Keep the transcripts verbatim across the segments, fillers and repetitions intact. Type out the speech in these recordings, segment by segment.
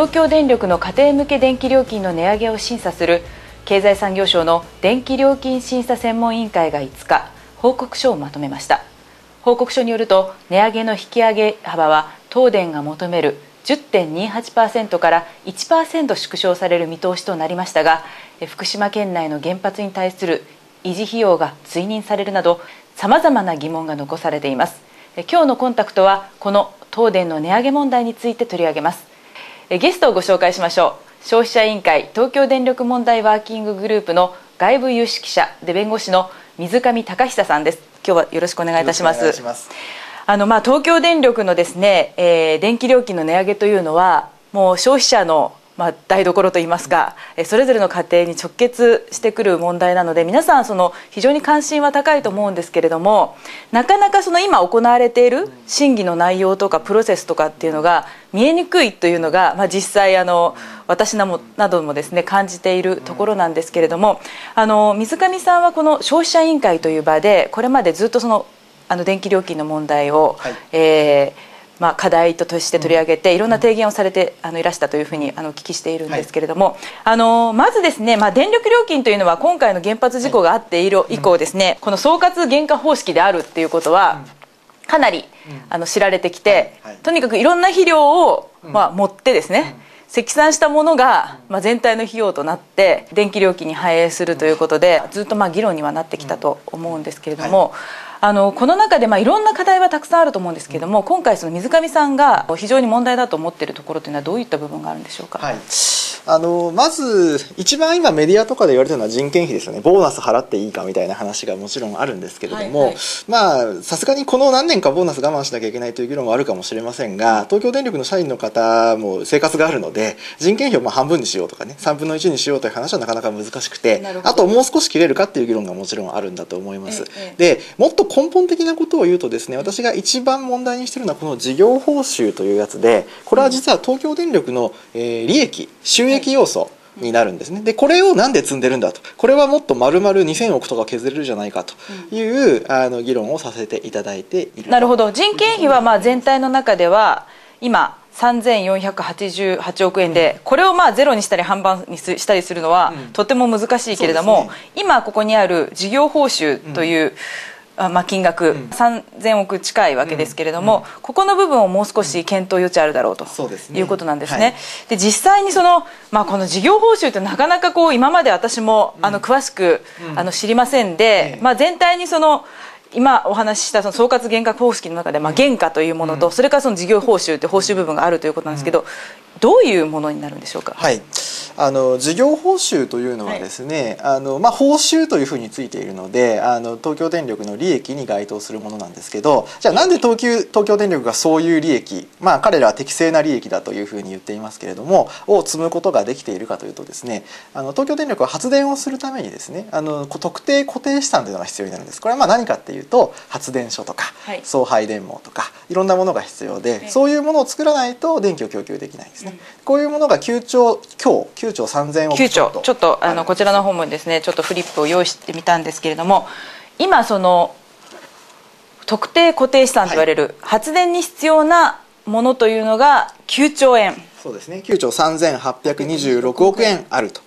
東京電力の家庭向け電気料金の値上げを審査する経済産業省の電気料金審査専門委員会がいつか報告書をまとめました。報告書によると、値上げの引き上げ幅は東電が求める じゅってんにはちパーセント から いちパーセント 縮小される見通しとなりましたが、福島県内の原発に対する維持費用が追認されるなど、さまざまな疑問が残されています。今日のコンタクトはこの東電の値上げ問題について取り上げます。ゲストをご紹介しましょう。消費者委員会東京電力問題ワーキンググループの外部有識者で弁護士の水上貴久さんです。今日はよろしくお願いいたします。あのまあ東京電力のですね、えー、電気料金の値上げというのはもう消費者のまあ台所といいますか、うん、それぞれの家庭に直結してくる問題なので、皆さんその非常に関心は高いと思うんですけれども、なかなかその今行われている審議の内容とかプロセスとかっていうのが見えにくいというのが、まあ、実際あの私などなどもですね感じているところなんですけれども、あの水上さんはこの消費者委員会という場でこれまでずっとそのあの電気料金の問題を、はい、えーまあ、課題として取り上げていろんな提言をされてあのいらしたというふうにあのお聞きしているんですけれども、はい、あのまずですね、まあ、電力料金というのは今回の原発事故があって以降ですね、この総括原価方式であるっていうことはかなりあの知られてきて、とにかくいろんな肥料をまあ持ってですね積算したものがまあ全体の費用となって電気料金に反映するということで、ずっとまあ議論にはなってきたと思うんですけれども。はい、あのこの中でまあいろんな課題はたくさんあると思うんですけれども、今回その水上さんが非常に問題だと思っているところというのはどういった部分があるんでしょうか。はい、あのまず一番今メディアとかで言われているのは人件費ですよね。ボーナス払っていいかみたいな話がもちろんあるんですけれども、さすがにこの何年かボーナス我慢しなきゃいけないという議論もあるかもしれませんが、東京電力の社員の方も生活があるので、人件費をまあ半分にしようとかね、さんぶんのいちにしようという話はなかなか難しくて、あともう少し切れるかっていう議論がもちろんあるんだと思います。で、もっと根本的なことを言うとですね、私が一番問題にしているのはこの事業報酬というやつで、これは実は東京電力の、えー、利益収益要素になるんですね。で、これをなんで積んでるんだと、これはもっと丸々にせんおくとか削れるじゃないかという、うん、あの議論をさせていただいている。なるほど。人件費はまあ全体の中では今さんぜんよんひゃくはちじゅうはちおくえんで、これをまあゼロにしたり半分にしたりするのはとても難しいけれども、うん、そうですね、今ここにある事業報酬という、うん、まあ金額、うん、さんぜんおく近いわけですけれども、うん、ここの部分をもう少し検討余地あるだろうと、うん、いうことなんですね。はい、で、実際にその、まあ、この事業報酬ってなかなかこう今まで私も、うん、あの詳しく、うん、あの知りませんで、うん、まあ全体にその今お話ししたその総括原価方式の中で、まあ原価というものと、うん、それからその事業報酬って報酬部分があるということなんですけど、うん、どういうものになるんでしょうか。はい、あの事業報酬というのはですね、はい、あのまあ、報酬というふうについているので、あの東京電力の利益に該当するものなんですけど、じゃあなんで東急東京電力がそういう利益、まあ、彼らは適正な利益だというふうに言っていますけれどもを積むことができているかというとですね、あの東京電力は発電をするためにですね、あの特定固定資産というのが必要になるんです。これはまあ何かっていうと、発電所とか、はい、送配電網とかいろんなものが必要で、はい、そういうものを作らないと電気を供給できないですね。うん、こういうものがきゅうちょうきょうきゅうちょうさんぜんおくちょっと、ちょっとあのこちらの方もですね、ちょっとフリップを用意してみたんですけれども、今その特定固定資産と言われる、はい、発電に必要なものというのがきゅうちょうえん、そうですね、きゅうちょうさんぜんはっぴゃくにじゅうろくおくえんあると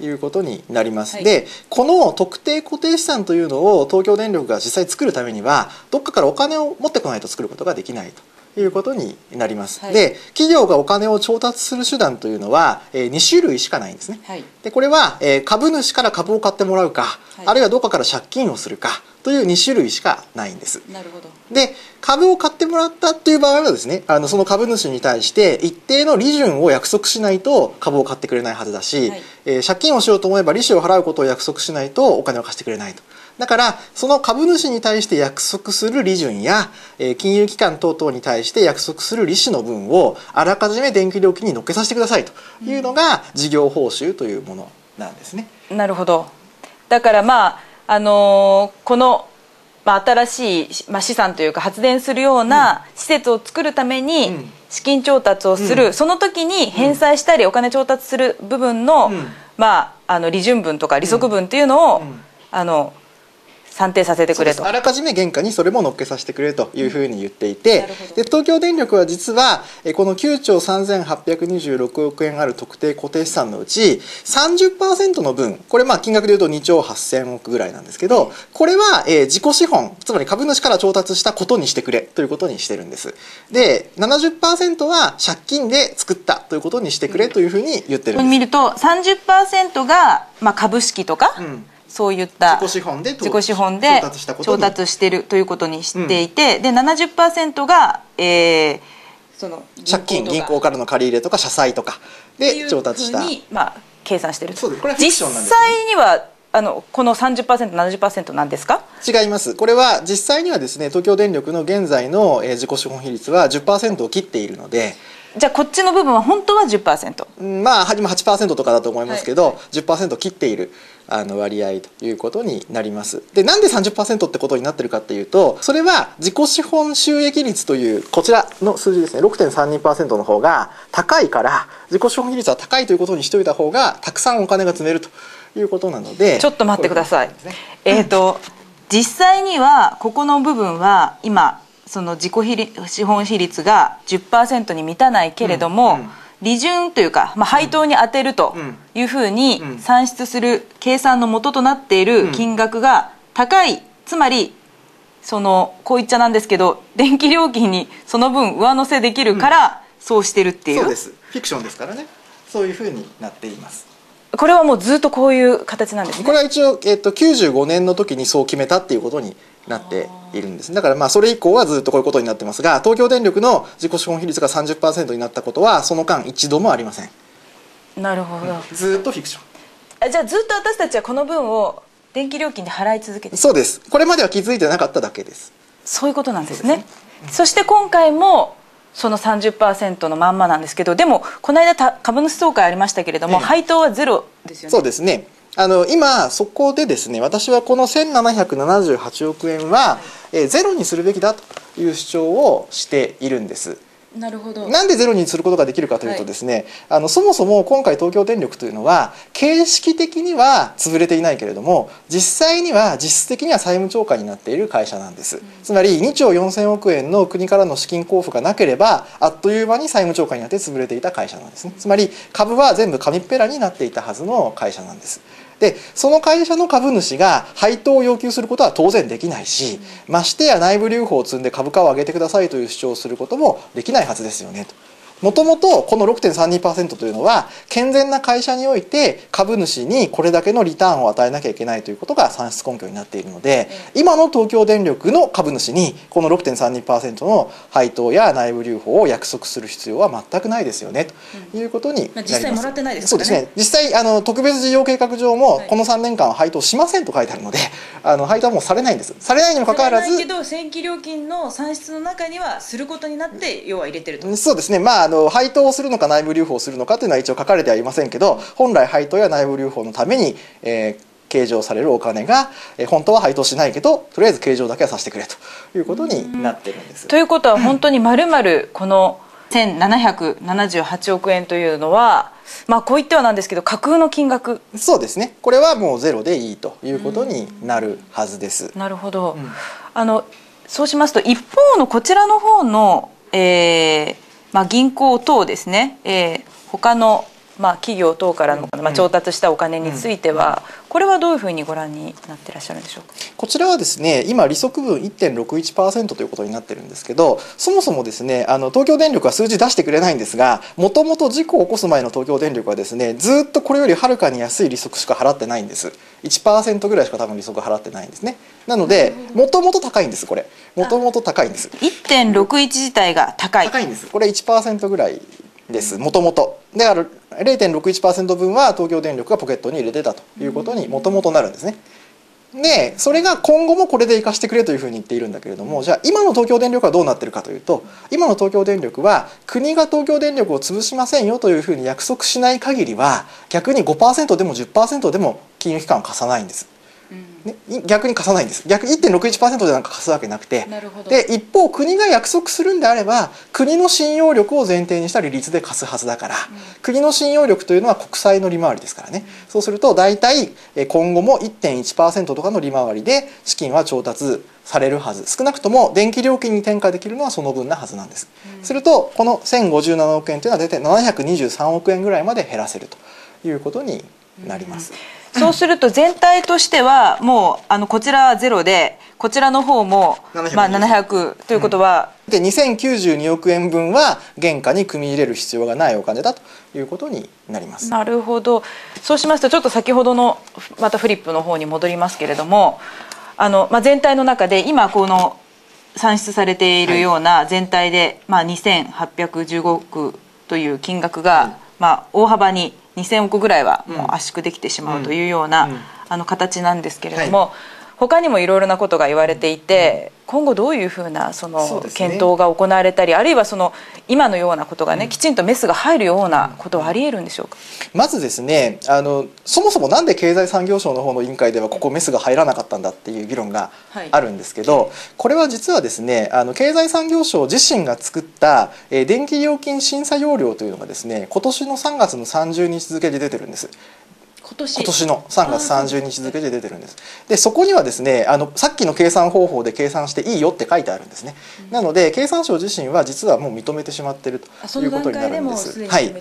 いうことになります。はい、で、この特定固定資産というのを東京電力が実際作るためには、どっかからお金を持ってこないと作ることができないということになります。はい、で、企業がお金を調達する手段というのは、えー、にしゅるいしかないんですね。はい、で、これは、えー、株主から株を買ってもらうか、はい、あるいはどこかから借金をするかというにしゅるいしかないんです。なるほど。で、株を買ってもらったという場合はですね、あのその株主に対して一定の利潤を約束しないと株を買ってくれないはずだし、はい、えー、借金をしようと思えば利子を払うことを約束しないとお金を貸してくれないと。だからその株主に対して約束する利潤や、えー、金融機関等々に対して約束する利子の分をあらかじめ電気料金に乗っけさせてくださいというのが事業報酬というものなんですね。うん、なるほど。だからまあ、あのー、この、まあ、新しい、まあ、資産というか発電するような施設を作るために、うん、資金調達をする、うん、その時に返済したりお金調達する部分の、うん、まあ、あの利潤分とか利息分というのを、うんうん、あの算定させてくれと、あらかじめ原価にそれも乗っけさせてくれというふうに言っていて、うん、で東京電力は実はこのきゅうちょうさんぜんはっぴゃくにじゅうろくおくえんある特定固定資産のうち さんじゅっパーセント の分、これまあ金額でいうとにちょうはっせんおくぐらいなんですけど、これは自己資本、つまり株主から調達したことにしてくれということにしてるんです。で ななじゅっパーセント は借金で作ったということにしてくれというふうに言ってるんです。ここに見ると さんじゅっパーセント がまあ株式とか、うんそういった自己資本で調達しているということにしていて、うん、で ななじゅっパーセント が、えー、その借金、銀行からの借り入れとか社債とかで調達したに、まあ、計算している。そうです。これはフィクションなんですね。実際にはあのこの さんじゅっパーセント、ななじゅっパーセント なんですか？違います。これは実際にはですね、東京電力の現在の自己資本比率は じゅっパーセント を切っているので。じゃあこっちの部分は本当は じゅっパーセント、 まあ今 はちパーセント とかだと思いますけど、はい、じゅっパーセント 切っているあの割合ということになります。でなんで さんじゅっパーセント ってことになってるかっていうと、それは自己資本収益率というこちらの数字ですね、 ろくてんさんにパーセント の方が高いから、自己資本比率は高いということにしておいた方がたくさんお金が積めるということなので。ちょっと待ってください。えっと実際にはここの部分は今その自己資本比率が じゅっパーセント に満たないけれども、うんうん、利潤というか、まあ、配当に充てるというふうに算出する計算の元となっている金額が高い、つまりそのこういっちゃなんですけど、電気料金にその分上乗せできるからそうしてるっていう、うん、そうです。フィクションですからね。そういうふうになっています。これはもうずっとこういう形なんですね。これは一応、えっと、きゅうじゅうごねんの時にそう決めたっていうことになっているんです。だからまあそれ以降はずっとこういうことになってますが、東京電力の自己資本比率が さんじゅっパーセント になったことはその間一度もありません。なるほど、うん、ずっとフィクション。あ、じゃあずっと私たちはこの分を電気料金で払い続けて。そうです。これまでは気づいてなかっただけです。そういうことなんですね。そうですね、うん、そして今回もその さんじゅっパーセント のまんまなんですけど、でもこの間た株主総会ありましたけれども、ええ、配当はゼロですよね。そうですね。あの今そこでですね、私はこのせんななひゃくななじゅうはちおくえんはえゼロにするべきだという主張をしているんです。なるほど。なんでゼロにすることができるかというとですね、はい、あのそもそも今回東京電力というのは形式的には潰れていないけれども、実際には実質的には債務超過になっている会社なんです、うん、つまりにちょうよんせんおくえんの国からの資金交付がなければあっという間に債務超過になって潰れていた会社なんですね。つまり株は全部紙っぺらになっていたはずの会社なんです。でその会社の株主が配当を要求することは当然できないし、うん、ましてや内部留保を積んで株価を上げてくださいという主張をすることもできないはずですよねと。もともとこの ろくてんさんにパーセント というのは健全な会社において株主にこれだけのリターンを与えなきゃいけないということが算出根拠になっているので、うん、今の東京電力の株主にこの ろくてんさんにパーセント の配当や内部留保を約束する必要は全くないですよねということになります。実際もらってないですからね。そうですね。実際あの特別事業計画上もこのさんねんかんは配当しませんと書いてあるので、あの配当はもうされないんです。されないにもかかわらず、されないけど正規料金の算出の中にはすることになって要は入れてると。そうですね。まああの配当をするのか内部留保をするのかというのは一応書かれてはいませんけど、本来配当や内部留保のために、えー、計上されるお金が、えー、本当は配当しないけどとりあえず計上だけはさせてくれということになってるんです。ということは本当にまるまるこのせんななひゃくななじゅうはちおくえんというのは、まあこう言ってはなんですけど架空の金額。そうですね。これはもうゼロでいいということになるはずです。なるほど、うん、あのそうしますと一方のこちらの方の、えーまあ銀行等ですね、えー、他のまあ企業等からのまあ調達したお金については、これはどういうふうにご覧になっていらっしゃるんでしょうか。こちらはですね、今利息分 いってんろくいちパーセント ということになってるんですけど、そもそもですね、あの東京電力は数字出してくれないんですが、もともと事故を起こす前の東京電力はですね、ずっとこれよりはるかに安い利息しか払ってないんです。いちパーセント ぐらいしか多分利息払ってないんですね。なのでもともと高いんですこれ。もともと高いんです。いってんろくいち 自体が高い。高いんです。これ いちパーセント ぐらいです。もともと。だから れいてんろくいちパーセント 分は東京電力がポケットに入れてたということにもともとなるんですね。でそれが今後もこれで生かしてくれというふうに言っているんだけれども、じゃあ今の東京電力はどうなってるかというと、今の東京電力は国が東京電力を潰しませんよというふうに約束しない限りは逆に ごパーセント でも じゅっパーセント でも金融機関を貸さないんです。ね、逆に貸さないんです。逆 いってんろくいちパーセント でなんか貸すわけなくて、で一方国が約束するんであれば国の信用力を前提にした利率で貸すはずだから、うん、国の信用力というのは国債の利回りですからね、うん、そうすると大体今後も いってんいちパーセント とかの利回りで資金は調達されるはず、少なくとも電気料金に転嫁できるのはその分なはずなんです、うん、するとこのせんごじゅうななおくえんというのは大体ななひゃくにじゅうさんおくえんぐらいまで減らせるということになります。うん、そうすると全体としてはもうあのこちらはゼロでこちらの方もまあななひゃくということは、うん、でにせんきゅうじゅうにおくえんぶんは原価に組み入れる必要がないお金だということになります。なるほど。そうしますとちょっと先ほどのまたフリップの方に戻りますけれども、あの、まあ、全体の中で今この算出されているような全体で、はい、まあにせんはっぴゃくじゅうごおくという金額が、はい、まあ大幅ににせんおくぐらいはもう圧縮できてしまうというようなあの形なんですけれども、他にもいろいろなことが言われていて、今後どういうふうなその検討が行われたり、あるいはその今のようなことがねきちんとメスが入るようなことはありえるんでしょうか。まずですね、あのそもそもなんで経済産業省の方の委員会ではここメスが入らなかったんだっていう議論があるんですけど、これは実はですね、あの経済産業省自身が作った電気料金審査要領というのがですね、今年のさんがつのさんじゅうにち付で出てるんです。今年、今年のさんがつさんじゅうにち付で出てるんです。で、そこにはですね、あのさっきの計算方法で計算していいよって書いてあるんですね。うん、なので経産省自身は実はもう認めてしまっているということになるんです。はい。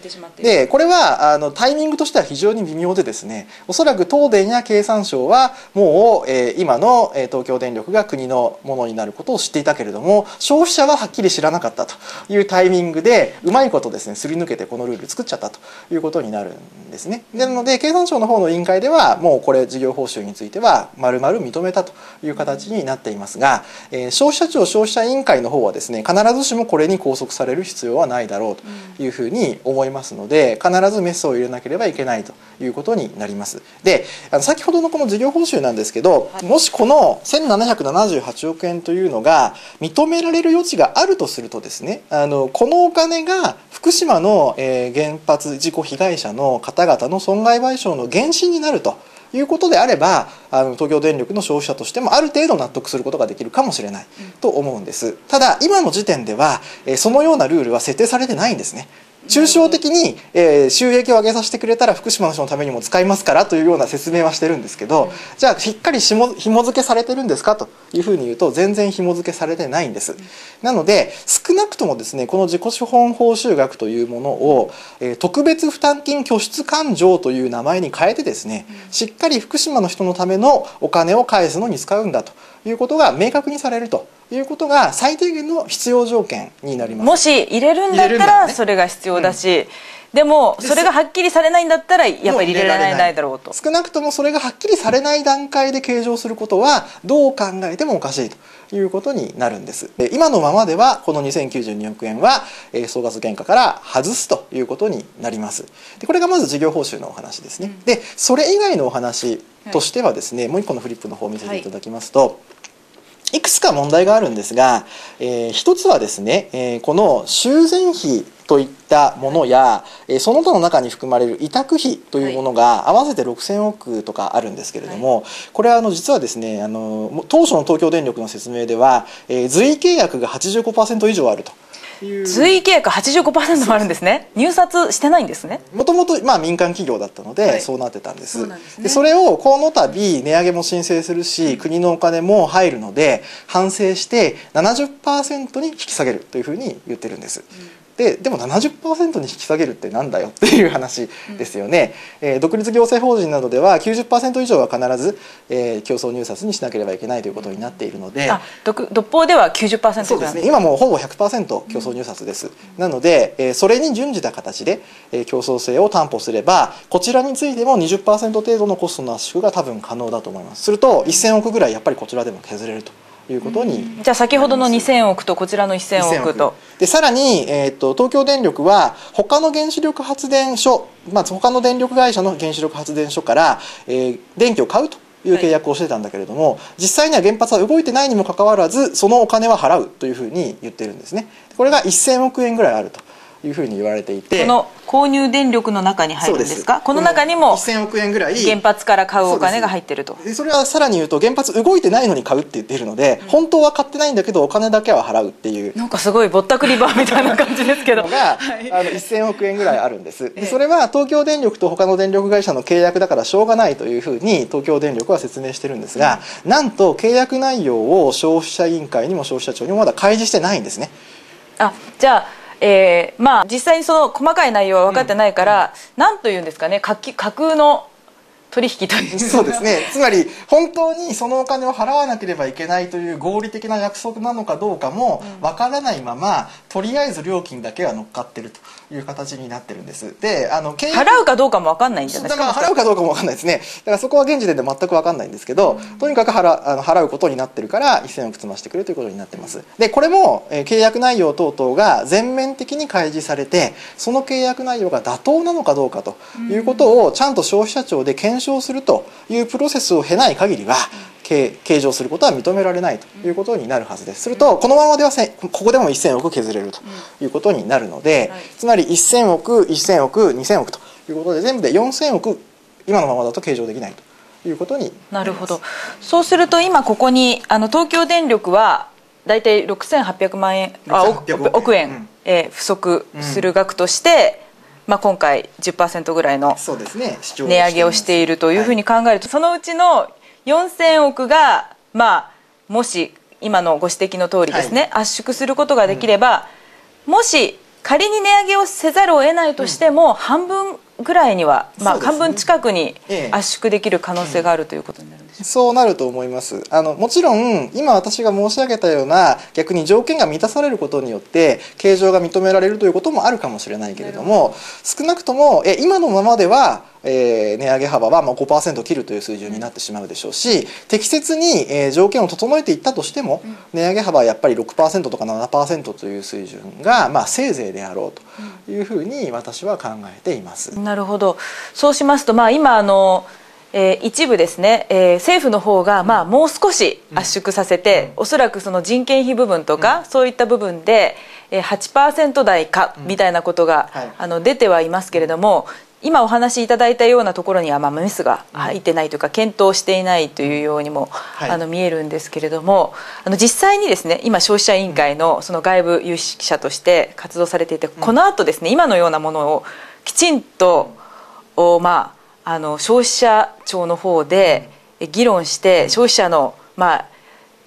で、これはあのタイミングとしては非常に微妙でですね、おそらく東電や経産省はもう、えー、今の東京電力が国のものになることを知っていたけれども、消費者ははっきり知らなかったというタイミングでうまいことですね、すり抜けてこのルール作っちゃったということになるんですね。なので経産省の方の委員会ではもうこれ事業報酬については丸々認めたという形になっていますが、えー、消費者庁消費者委員会の方はですね、必ずしもこれに拘束される必要はないだろうというふうに思いますので、必ずメスを入れなければいけないということになります。で、あの先ほどのこの事業報酬なんですけど、もしこのせんななひゃくななじゅうはちおくえんというのが認められる余地があるとするとですね、あのこのお金が福島の、えー、原発事故被害者の方々の損害賠償の減資になるということであれば、あの東京電力の消費者としてもある程度納得することができるかもしれないと思うんです。ただ今の時点ではそのようなルールは設定されてないんですね。抽象的に収益を上げさせてくれたら福島の人のためにも使いますからというような説明はしてるんですけど、じゃあしっかりひも付けされてるんですかというふうに言うと全然ひも付けされてないんです。なので少なくともですね、この自己資本報酬額というものを特別負担金拠出勘定という名前に変えてですね、しっかり福島の人のためのお金を返すのに使うんだということが明確にされるということが最低限の必要条件になります。もし入れるんだったらそれが必要だし、でもそれがはっきりされないんだったらやっぱり入れられないだろうと。少なくともそれがはっきりされない段階で計上することはどう考えてもおかしいということになるんです。で、今のままではこのにせんきゅうじゅうにおくえんは総額原価から外すということになります。で、これがまず事業報酬のお話ですね。うん、で、それ以外のお話としてはですね、はい、もう一個のフリップの方を見せていただきますと。はい、いくつか問題があるんですが、えー、一つはですね、えー、この修繕費といったものや、はい、その他の中に含まれる委託費というものが合わせてろくせんおくとかあるんですけれども、はい、これはあの実はですね、あの当初の東京電力の説明では、えー、随意契約が はちじゅうごパーセント 以上あると。随意契約 はちじゅうごパーセント もあるんですね。入札してないんですね。もともとまあ民間企業だったのでそうなってたんです。はい、そうなんですね。でそれをこの度値上げも申請するし国のお金も入るので反省して ななじゅっパーセント に引き下げるというふうに言ってるんです。うん、で, でも ななじゅっパーセント に引き下げるってなんだよっていう話ですよね。うん、えー、独立行政法人などでは きゅうじゅっパーセント 以上は必ず、えー、競争入札にしなければいけないということになっているので、あ、独法では きゅうじゅっパーセント そうですね、今もうほぼ ひゃくパーセント 競争入札です。うん、なので、えー、それに準じた形で、えー、競争性を担保すればこちらについても にじゅっパーセント 程度のコストの圧縮が多分可能だと思います。するとせんおくぐらいやっぱりこちらでも削れるということに。じゃあ先ほどのにせんおくとこちらのいっせんおくとでさらに、えー、と東京電力は他の原子力発電所、まあ、他の電力会社の原子力発電所から、えー、電気を買うという契約をしてたんだけれども、はい、実際には原発は動いてないにもかかわらずそのお金は払うというふうに言ってるんですね。これがいっせんおくえんぐらいあるというふうに言われていて、この購入電力の中に入るんですか。この中にもせんおくえんぐらい原発から買うお金が入ってると。でそれはさらに言うと、原発動いてないのに買うって言っているので、うん、本当は買ってないんだけどお金だけは払うっていう、なんかすごいぼったくりバーみたいな感じですけどのが、はい、あのせんおくえんぐらいあるんです。でそれは東京電力と他の電力会社の契約だからしょうがないというふうに東京電力は説明してるんですが、うん、なんと契約内容を消費者委員会にも消費者庁にもまだ開示してないんですね。あ、じゃあ、えー、まあ実際にその細かい内容は分かってないから、うん、なんというんですかね、架空の取引という。そうですね。つまり本当にそのお金を払わなければいけないという合理的な約束なのかどうかも分からないまま、とりあえず料金だけは乗っかってるという形になってるんです。で、あの払うかどうかも分かんないんじゃないですか。だから払うかどうかも分かんないですね。だからそこは現時点で全く分かんないんですけど、うん、とにかく払あの払うことになってるからせんおく積ましてくれということになってます。で、これも、えー、契約内容等々が全面的に開示されて、その契約内容が妥当なのかどうかということをちゃんと消費者庁で検証するというプロセスを経ない限りは計上することは認められないということになるはずです。するとこのままではここでもせんおく削れるということになるので、つまりせんおくせんおくにせんおくということで全部でよんせんおく今のままだと計上できないということになります。なるほど。そうすると今ここにあの東京電力はだいたいろくせんはっぴゃくまんえん億円不足する額として、うんまあ今回 じゅっパーセント ぐらいの値上げをしているというふうに考えると、そのうちのよんせんおくがまあもし今のご指摘の通りですね、圧縮することができれば、もし仮に値上げをせざるを得ないとしても半分ぐらいには、まあ半分近くに圧縮できる可能性があるということになるんでしょうか。そうなると思います。あのもちろん今私が申し上げたような逆に条件が満たされることによって計上が認められるということもあるかもしれないけれども、少なくともえ今のままでは、えー、値上げ幅はまあ ごパーセント 切るという水準になってしまうでしょうし、適切にえ条件を整えていったとしても値上げ幅はやっぱり ろくパーセント とか ななパーセント という水準がまあせいぜいであろうというふうに私は考えています。なるほど。そうしますと、まあ、今あの、えー、一部ですね、えー、政府の方が、まあ、もう少し圧縮させて、うん、おそらくその人件費部分とか、うん、そういった部分で、えー、はちパーセント 台か、うん、みたいなことが、はい、あの出てはいますけれども、今お話しいただいたようなところには、まあ、ミスが入ってないというか検討していないというようにも、はい、あの見えるんですけれども、あの実際にですね今消費者委員会の、 その外部有識者として活動されていて、うん、このあとですね今のようなものをきちんと、まあ、あの消費者庁の方で議論して消費者の、まあ、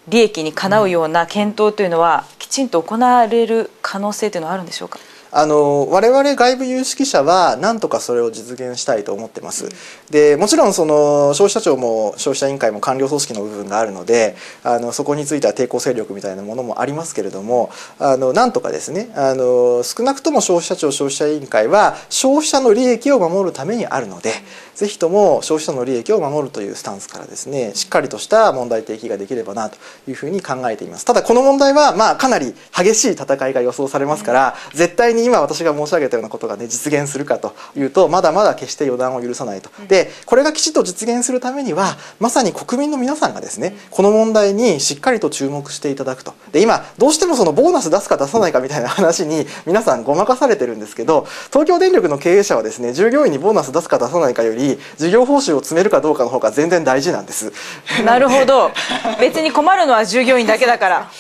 利益にかなうような検討というのはきちんと行われる可能性というのはあるんでしょうか。あの我々外部有識者はなんとかそれを実現したいと思ってます。でもちろんその消費者庁も消費者委員会も官僚組織の部分があるので、あのそこについては抵抗勢力みたいなものもありますけれども、あのなんとかですね、あの少なくとも消費者庁消費者委員会は消費者の利益を守るためにあるので、ぜひとも消費者の利益を守るというスタンスからですね、しっかりとした問題提起ができればなというふうに考えています。ただこの問題はまあかなり激しい戦いが予想されますから、絶対に今私が申し上げたようなことがね実現するかというと、まだまだ決して予断を許さないと。でこれがきちっと実現するためには、まさに国民の皆さんがですねこの問題にしっかりと注目していただくと。で今どうしてもそのボーナス出すか出さないかみたいな話に皆さんごまかされてるんですけど、東京電力の経営者はですね従業員にボーナス出すか出さないかより事業報酬を詰めるかどうかの方が全然大事なんです。なるほど。別に困るのは従業員だけだから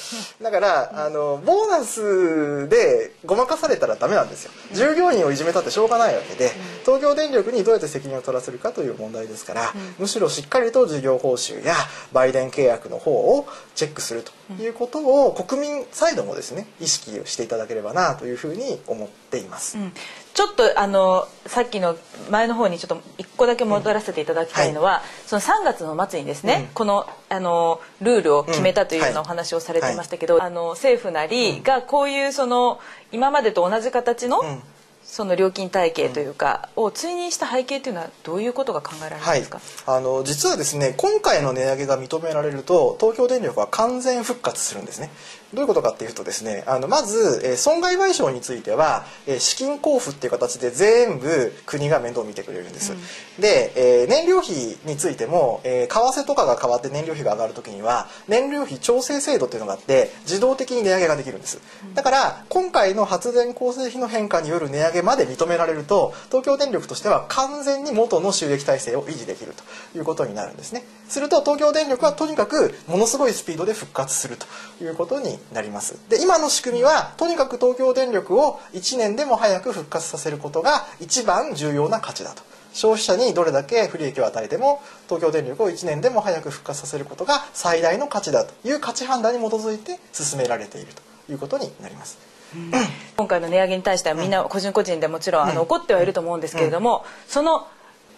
だからあのボーナスでごまかされたらダメなんですよ。従業員をいじめたってしょうがないわけで、東京電力にどうやって責任を取らせるかという問題ですから、むしろしっかりと事業報酬や売電契約の方をチェックするということを国民サイドもですね意識をしていただければなというふうに思っています、うん、ちょっとあのさっきの前の方にちょっといっこだけ戻らせていただきたいのは、うんはい、そのさんがつの末にですね、うん、この、あのルールを決めたというようなお話をされていましたけど、うんはい、あの政府なりがこういうその今までと同じ形の、うんその料金体系というかを追認した背景というのはどういうことが考えられますか。はい、あの実はですね今回の値上げが認められると東京電力は完全復活するんですね。どういうことかっていうとですね、あのまず、えー、損害賠償については、えー、資金交付っていう形で全部国が面倒を見てくれるんです、うん、で、えー、燃料費についても、えー、為替とかが変わって燃料費が上がる時には燃料費調整制度っていうのがあって自動的に値上げができるんです、うん、だから今回の発電構成費の変化による値上げまで認められると東京電力としては完全に元の収益体制を維持できるということになるんですね。すると東京電力はとにかくものすごいスピードで復活するということになります。で、今の仕組みはとにかく東京電力をいちねんでも早く復活させることが一番重要な価値だと。消費者にどれだけ不利益を与えても東京電力をいちねんでも早く復活させることが最大の価値だという価値判断に基づいて進められているということになります。うん、今回の値上げに対してはみんな個人個人でもちろん、うん、あの怒ってはいると思うんですけれども、うんうん、その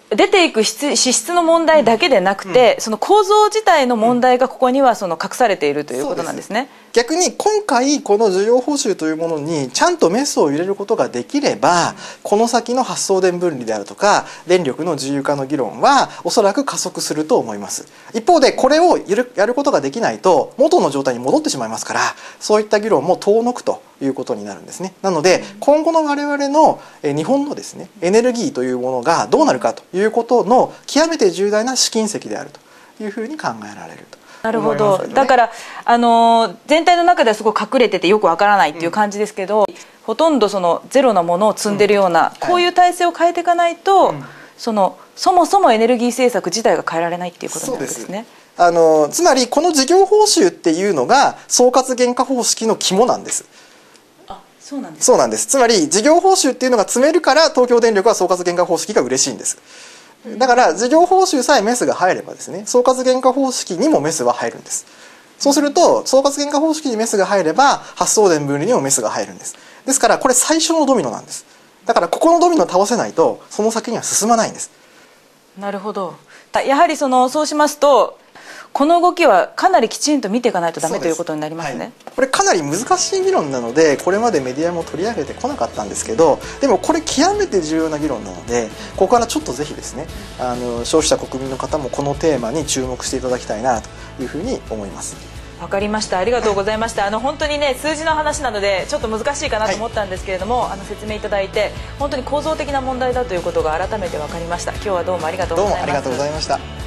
出ていく支出の問題だけでなくて、うん、その構造自体の問題がここにはその隠されているということなんですね。逆に今回この需要報酬というものにちゃんとメスを入れることができれば、この先の発送電分離であるとか電力の自由化の議論はおそらく加速すると思います。一方でこれをやることができないと元の状態に戻ってしまいますから、そういった議論も遠のくということになるんですね。なので今後の我々の日本のですねエネルギーというものがどうなるかということの極めて重大な試金石であるというふうに考えられると。なるほど、ね、だからあの全体の中ではすごく隠れててよくわからないっていう感じですけど、うん、ほとんどそのゼロなものを積んでるような、うんはい、こういう体制を変えていかないと、うん、そのそもそもエネルギー政策自体が変えられないっていうことになるんですね。あのつまりこの事業報酬っていうのが総括原価方式の肝なんです。そうなんです。そうなんです。つまり事業報酬っていうのが詰めるから東京電力は総括原価方式が嬉しいんです。だから事業報酬さえメスが入ればですね、総括原価方式にもメスは入るんです。そうすると総括原価方式にメスが入れば発送電分離にもメスが入るんです。ですからこれ最初のドミノなんです。だからここのドミノを倒せないとその先には進まないんです。なるほど。やはりそのそうしますと。この動きはかなりきちんと見ていかないとダメということになりますね、はい、これかなり難しい議論なのでこれまでメディアも取り上げてこなかったんですけど、でもこれ極めて重要な議論なのでここからちょっとぜひですねあの消費者国民の方もこのテーマに注目していただきたいなというふうに思います。わかりました。ありがとうございました。あの本当にね数字の話なのでちょっと難しいかなと思ったんですけれども、はい、あの説明いただいて本当に構造的な問題だということが改めて分かりました。今日はどうもありがとうございました。どうもありがとうございました。